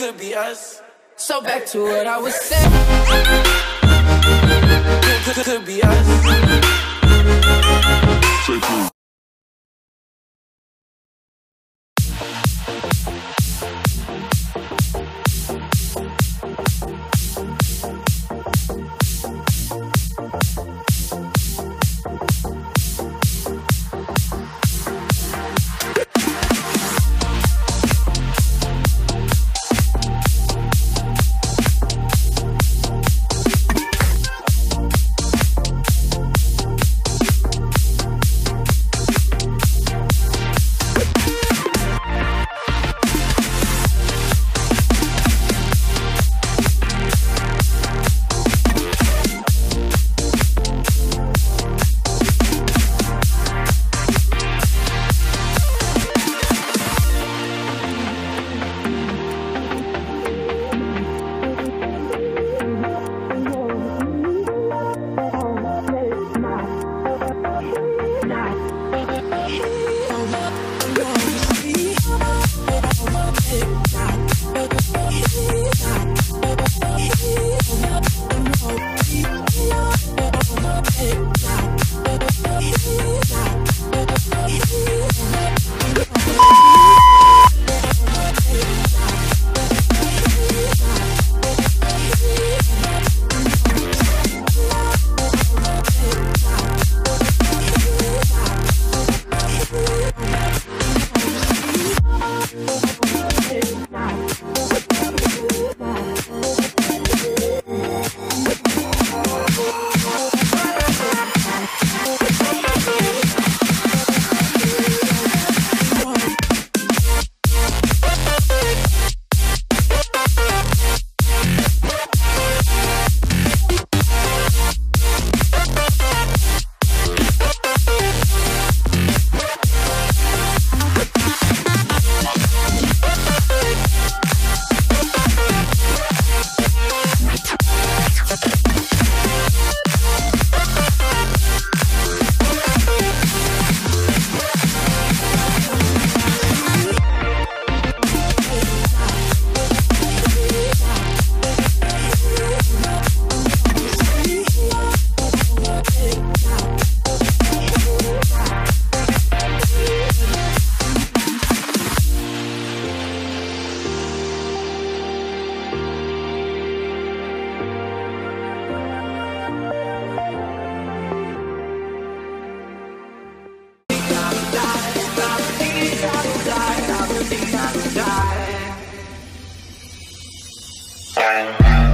could be us. So back to what I was saying. Could be us. Say cool. I